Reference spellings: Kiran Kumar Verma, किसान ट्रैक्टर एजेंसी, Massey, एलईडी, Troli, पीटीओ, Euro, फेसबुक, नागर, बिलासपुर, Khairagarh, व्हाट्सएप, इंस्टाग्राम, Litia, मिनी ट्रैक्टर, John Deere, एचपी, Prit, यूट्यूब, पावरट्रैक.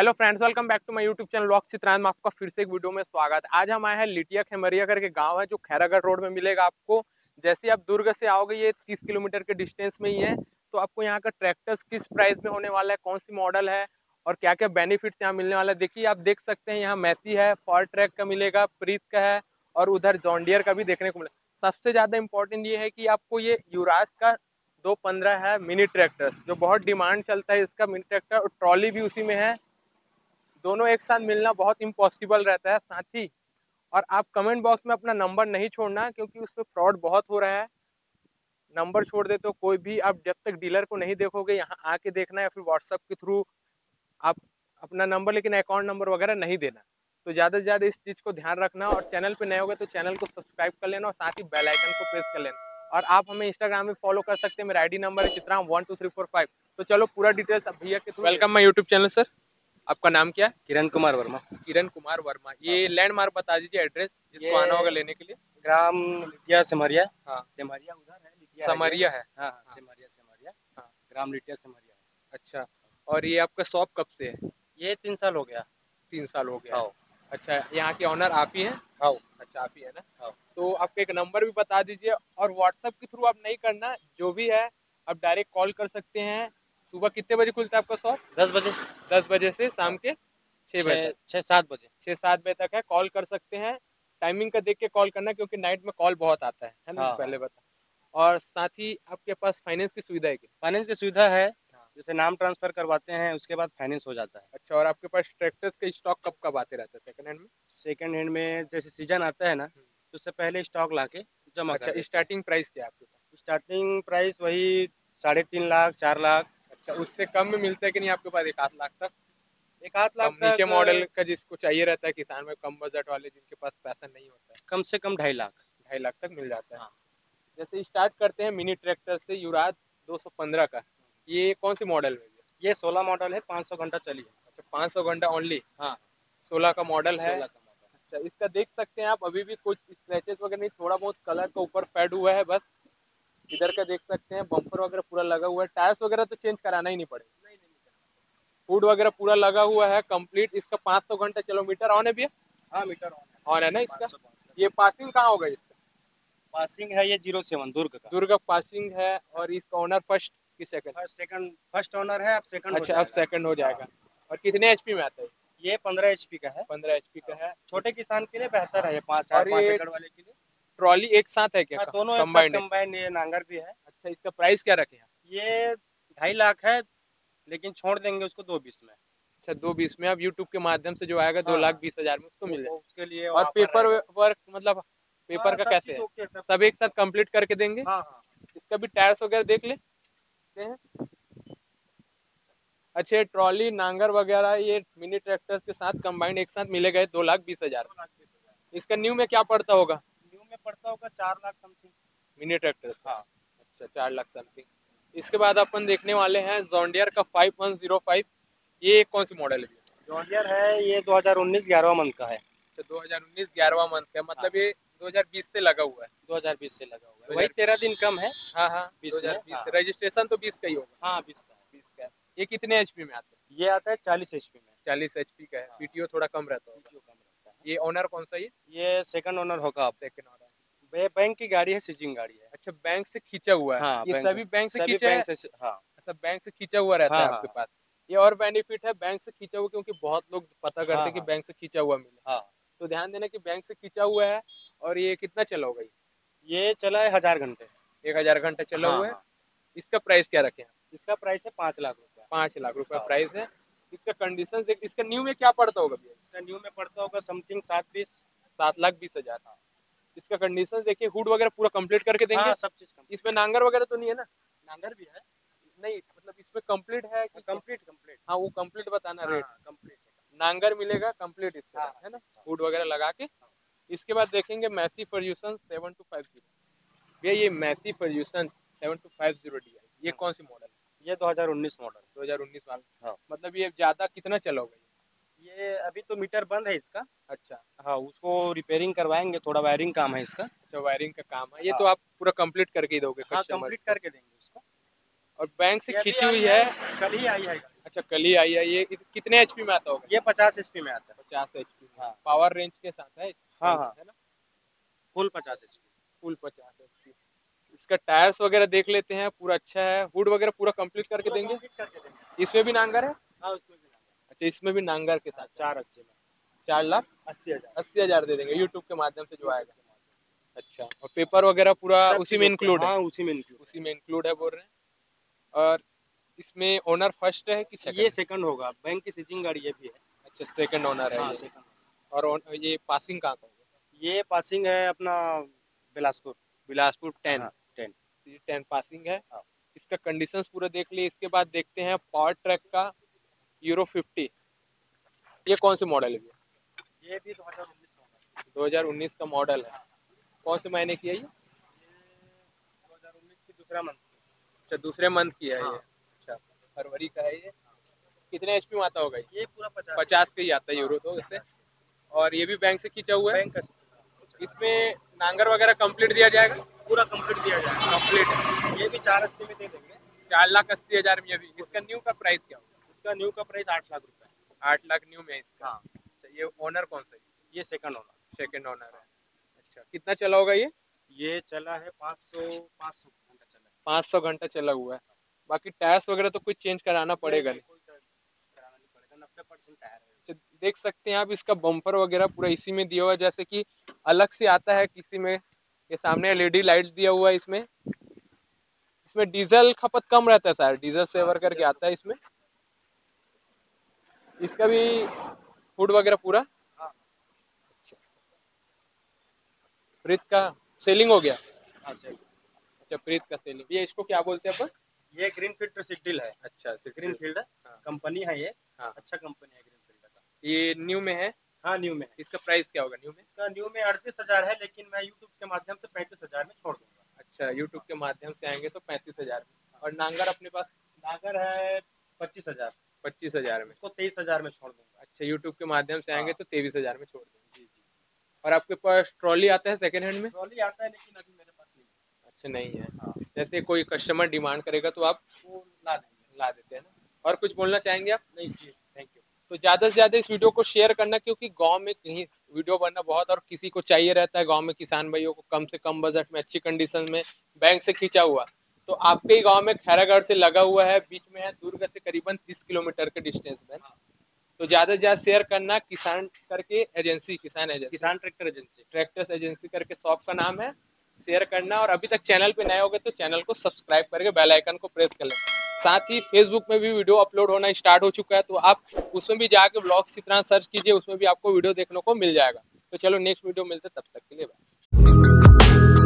Hello friends, welcome back to my यूट्यूब channel vlog Chitrant में आपका फिर से एक वीडियो में स्वागत है। आज हम आए हैं लिटिया खैमरिया करके गांव है जो खैरागढ़ रोड में मिलेगा आपको। जैसे आप दुर्ग से आओगे ये 30 किलोमीटर के डिस्टेंस में ही है। तो आपको यहाँ का ट्रैक्टर्स किस प्राइस में होने वाला है, कौन सी मॉडल है और क्या क्या बेनिफिट्स यहाँ मिलने वाला है, देखिए आप देख सकते हैं। यहाँ मैसी है, पॉवरट्रैक का मिलेगा, प्रीत का है और उधर जॉन डियर का भी देखने को मिलेगा। सबसे ज़्यादा इम्पोर्टेंट ये है कि आपको ये युराज का 215 है मिनी ट्रैक्टर्स, जो बहुत डिमांड चलता है इसका मिनी ट्रैक्टर, और ट्रॉली भी उसी में है। दोनों एक साथ मिलना बहुत इम्पॉसिबल रहता है। साथ ही और आप कमेंट बॉक्स में अपना नंबर नहीं छोड़ना, क्योंकि उसमें फ्रॉड बहुत हो रहा है। नंबर छोड़ देते हो कोई भी, आप जब तक डीलर को नहीं देखोगे यहाँ आके देखना, या फिर व्हाट्सएप के थ्रू आप अपना नंबर, लेकिन अकाउंट नंबर वगैरह नहीं देना। तो ज़्यादा से ज़्यादा इस चीज़ को ध्यान रखना। और चैनल पर नए होगा तो चैनल को सब्सक्राइब कर लेना और साथ ही बेल आइकन को प्रेस कर लेना। और आप हमें इंस्टाग्राम में फॉलो कर सकते हैं, मेरा आईडी नंबर है चित्राम 12345। तो चलो पूरा डिटेल्स अब भैया के through. Welcome my यूट्यूब channel. Sir आपका नाम क्या है? किरण कुमार वर्मा। किरण कुमार वर्मा, ये लैंडमार्क बता दीजिए, एड्रेस जिसको आना होगा लेने के लिए। ग्राम लिटिया समारिया। हाँ, समारिया उधर है, लिटिया समारिया है। हाँ, समारिया समारिया, हाँ, ग्राम लिटिया समारिया। अच्छा, और ये आपका शॉप कब से है? ये 3 साल हो गया। 3 साल हो गया। अच्छा, यहाँ के ऑनर आप ही है? हाँ। अच्छा, आप ही है ना। तो आपका एक नंबर भी बता दीजिए। और व्हाट्सएप के थ्रू आप नहीं करना, जो भी है आप डायरेक्ट कॉल कर सकते हैं। सुबह कितने बजे खुलता है आपका शॉप? 10 बजे। 10 बजे से शाम के 6 बजे, 6-7 बजे, 6-7 बजे तक है। कॉल कर सकते हैं, टाइमिंग का देख के कॉल करना, क्योंकि नाइट में कॉल बहुत आता है ना, पहले बता। और साथ ही आपके पास फाइनेंस की सुविधा है? फाइनेंस की सुविधा है, जैसे नाम ट्रांसफर करवाते हैं उसके बाद फाइनेंस हो जाता है। अच्छा, और आपके पास ट्रैक्टर्स के स्टॉक कब कब आते रहते हैं? सेकंड हैंड में? सेकंड हैंड में जैसे सीजन आता है ना, तो उससे पहले स्टॉक लाके जमा। अच्छा, स्टार्टिंग प्राइस क्या है आपके पास? स्टार्टिंग प्राइस वही 3.5 लाख 4 लाख। अच्छा, उससे कम में मिलता है कि नहीं आपके पास? 1-8 लाख तक। 1-8 लाख नीचे मॉडल का जिसको चाहिए रहता है किसान में, कम बजट वाले जिनके पास पैसा नहीं होता है, कम से कम 2.5 लाख तक मिल जाता है। जैसे स्टार्ट करते हैं मिनी ट्रैक्टर से, युराज 215 का। ये कौन सी मॉडल है? ये 16 मॉडल है, 500 घंटा चली है। अच्छा, 500 घंटा ओनली। हाँ, 16 का मॉडल है। अच्छा, इसका देख सकते हैं आप, अभी भी कुछ स्क्रैचेस वगैरह नहीं, थोड़ा बहुत कलर का ऊपर पैड हुआ है बस। इधर का देख सकते हैं, बम्पर वगैरह पूरा लगा हुआ है। टायर्स वगैरह तो चेंज कराना ही नहीं पड़ेगा। फूड वगैरह पूरा लगा हुआ है कम्प्लीट। इसका 500 घंटा चलो। मीटर ऑन है भैया? हाँ, मीटर ऑन है ना इसका। ये पासिंग कहाँ होगा इसका? पासिंग है ये 07 दुर्ग का। दुर्ग पासिंग है। और इसका ऑनर फर्स्ट कि सेकंड? फर्स्ट ऑनर है, अब सेकंड। अच्छा, अब सेकंड हो जाएगा। और कितने एचपी में आता है ये? 15 एचपी का है। 15 एचपी का है, छोटे किसान के लिए बेहतर है। 5 एकड़ वाले के लिए। ट्रॉली एक साथ है क्या? दोनों कंबाइन, ये नांगर भी है। अच्छा, इसका प्राइस क्या रखे? ये 2.5 लाख है, लेकिन छोड़ देंगे उसको 2.20 में। अच्छा, 2.20 में। अब यूट्यूब के माध्यम से जो आएगा 2,20,000 में उसको मिलेगा उसके लिए। और पेपर वर्क मतलब पेपर का कैसे? सब एक साथ कम्प्लीट करके देंगे। इसका भी टायर्स वगैरह देख ले। अच्छे, ट्रॉली नांगर वगैरह ये मिनी ट्रैक्टर्स के साथ कंबाइंड एक साथ मिले गए 2,20,000। इसका न्यू में क्या पड़ता होगा? न्यू में पड़ता होगा 4 लाख समथिंग मिनी ट्रैक्टर्स। हाँ, अच्छा, 4 लाख समथिंग। इसके बाद अपन देखने वाले हैं जॉन डियर का 5105। ये कौन सी मॉडल है? जॉन डियर है ये 2019 11वां मंथ का है। अच्छा, 2019 11वां मंथ का, मतलब ये 2020 से लगा हुआ है। 2020 से लगा हुआ है, वही 13 दिन कम है। हाँ हाँ, 2020। रजिस्ट्रेशन तो 20 का ही होगा। हाँ, 20 का। ये कितने एचपी में आता है? ये आता है 40 एचपी में। 40 एचपी का है। पीटीओ थोड़ा कम रहता है। ये ओनर कौन सा है? ये सेकंड ओनर होगा आप। सेकंड ओनर बैंक की गाड़ी है, सीजिंग गाड़ी है। अच्छा, बैंक से खींचा हुआ है। ये सभी बैंक से खींचा है। हाँ, सब बैंक से खींचा हुआ रहता है आपके पास। ये और बेनिफिट है बैंक से खींचा हुआ, क्योंकि बहुत लोग पता करते हैं कि बैंक से खींचा हुआ मिला, तो ध्यान देना कि बैंक से खींचा हुआ है। और ये कितना चला होगा? ये चला है 1000 घंटे। 1000 घंटा चला हुआ है। इसका प्राइस क्या रखे? इसका प्राइस है 5 लाख रुपए। 5 लाख रुपए प्राइस है। इसका कंडीशन देख। इसका न्यू में क्या पड़ता होगा भैया? इसका न्यू में पड़ता होगा समथिंग 7 लाख 20,000। इसका कंडीशन देखिए, हुड वगैरह पूरा कंप्लीट करके देंगे, सब चीज। इसमें नांगर वगैरह तो नहीं है ना? नांगर भी है नहीं, मतलब इसमें कम्प्लीट है। कम्प्लीट। हाँ, वो कम्प्लीट बताना रेट। कम्प्लीट नांगर मिलेगा कम्प्लीट इसका, है ना, हुड वगैरह लगा के। इसके बाद देखेंगे मैसी फर्ग्यूसन 7250। भैया ये मैसी फर्ग्यूसन 7250 DI, ये कौन सी मॉडल है? ये 2019 मॉडल। 2019 वाला। हाँ, मतलब ये ज्यादा कितना चला होगा? ये अभी तो मीटर बंद है इसका। अच्छा। हाँ, उसको रिपेयरिंग करवाएंगे, थोड़ा वायरिंग काम है इसका। अच्छा, वायरिंग का काम है। ये तो आप पूरा कम्प्लीट करके ही दोगे? कम्प्लीट करके देंगे उसको। और बैंक से खींची हुई है, कल ही आई है। अच्छा कल ही आई है ये। कितने एचपी में आता होगा? ये 50 HP में आता है। 50 HP, हाँ। पावर रेंज के साथ है, हाँ हाँ, है ना। Full 50 HP, full 50 HP। इसका टायर्स वगैरह देख लेते हैं, पूरा अच्छा है। हुड वगैरह पूरा कंप्लीट करके देंगे। इसमें भी नांगर है? हाँ, उसमें भी नांगर। अच्छा, इसमें भी नांगर के साथ 4,80,000 दे देंगे यूट्यूब के माध्यम से जो आएगा। अच्छा, और पेपर वगैरह पूरा उसी में इंक्लूड है? उसी में इंक्लूड है बोल रहे हैं। और इसमें ओनर फर्स्ट है कि सेकंड? ये सेकंड होगा, बैंक की सीजिंग गाड़ी ये भी है। अच्छा, सेकंड ओनर है ये। और ये पासिंग कहाँ का होगा? ये पासिंग है अपना बिलासपुर 10 पासिंग है। इसका कंडीशंस पूरा देख लिए। इसके बाद देखते हैं पावर ट्रैक का यूरो 50। ये कौन से मॉडल है? ये भी 2019 का मॉडल है। कौन से महीने की है ये? 2019 की दूसरा मंथ। अच्छा, दूसरे मंथ की है, हाँ। ये अच्छा, फरवरी का है ये। कितने एचपी में आता होगा ये? पूरा 50 का ही आता है, यूरो तो इससे। और ये भी बैंक से खींचा हुआ है। इसमें नांगर वगैरह कंप्लीट दिया जाएगा? पूरा कंप्लीट दिया जाएगा, कंप्लीट है। ये भी 480 में दे देंगे, 4,80,000 में ये भी। इसका न्यू का प्राइस क्या होगा? इसका न्यू का प्राइस 8,00,000 रुपए, 8,00,000 न्यू में इसका। हाँ। ये ओनर कौन सा है? ये सेकंड ओनर है। अच्छा, कितना चला होगा ये? ये चला है 500 घंटा चला है। 500 घंटा चला हुआ है। बाकी टायर्स वगैरह तो कुछ चेंज कराना पड़ेगा नहीं? कराना नहीं पड़ेगा, 90% टायर है। देख सकते हैं आप, इसका बम्पर वगैरह पूरा इसी में दिया हुआ है, जैसे कि अलग से आता है किसी में। ये सामने एलईडी लाइट दिया हुआ है। इसमें डीजल खपत कम रहता है सर, डीजल सेवर करके आता है इसमें। इसका भी फूड वगैरह पूरा, हाँ। अच्छा, प्रीत का सेलिंग हो गया? अच्छा, प्रीत का सेलिंग। ये इसको क्या बोलते हैं अपन? ये ग्रीन फील्ड सिग्नल है। अच्छा, ग्रीन फील्ड कंपनी है ये, हाँ। अच्छा कंपनी है ग्रीन फील्ड का। ये न्यू में है? हाँ, न्यू में। इसका प्राइस क्या होगा न्यू में? इसका न्यू में 38,000 है, लेकिन मैं यूट्यूब के माध्यम से 35,000 में छोड़ दूंगा। अच्छा, यूट्यूब के माध्यम से आएंगे तो 35,000 में। और नांगर अपने पास? नांगर है 25,000 में, उसको 23,000 में छोड़ दूंगा। अच्छा, यूट्यूब के माध्यम से आएंगे तो 23,000 में छोड़ दूंगा। जी। और आपके पास ट्रॉली आता है सेकेंड हैंड में? ट्रॉली आता है, लेकिन अभी मेरे पास नहीं है। अच्छा, नहीं है, हाँ। जैसे कोई कस्टमर डिमांड करेगा तो आप ला देते हैं ना। और कुछ बोलना चाहेंगे आप? नहीं जी, थैंक यू। तो ज़्यादा से ज़्यादा इस वीडियो को शेयर करना, क्योंकि गांव में कहीं वीडियो बनना बहुत और किसी को चाहिए रहता है। गांव में किसान भाइयों को कम से कम बजट में अच्छी कंडीशन में बैंक से खींचा हुआ। तो आपके ही गांव में खैरागढ़ से लगा हुआ है, बीच में है दुर्ग से करीबन 30 किलोमीटर के डिस्टेंस में। तो ज़्यादा से ज़्यादा शेयर करना। किसान करके एजेंसी, किसान ट्रैक्टर एजेंसी करके शॉप का नाम है। शेयर करना। और अभी तक चैनल पे नए हो गए तो चैनल को सब्सक्राइब करके बेल आइकन को प्रेस कर लें। साथ ही फेसबुक में भी वीडियो अपलोड होना स्टार्ट हो चुका है, तो आप उसमें भी जाके व्लॉग्स की तरह सर्च कीजिए, उसमें भी आपको वीडियो देखने को मिल जाएगा। तो चलो नेक्स्ट वीडियो मिलते, तब तक के लिए बाय।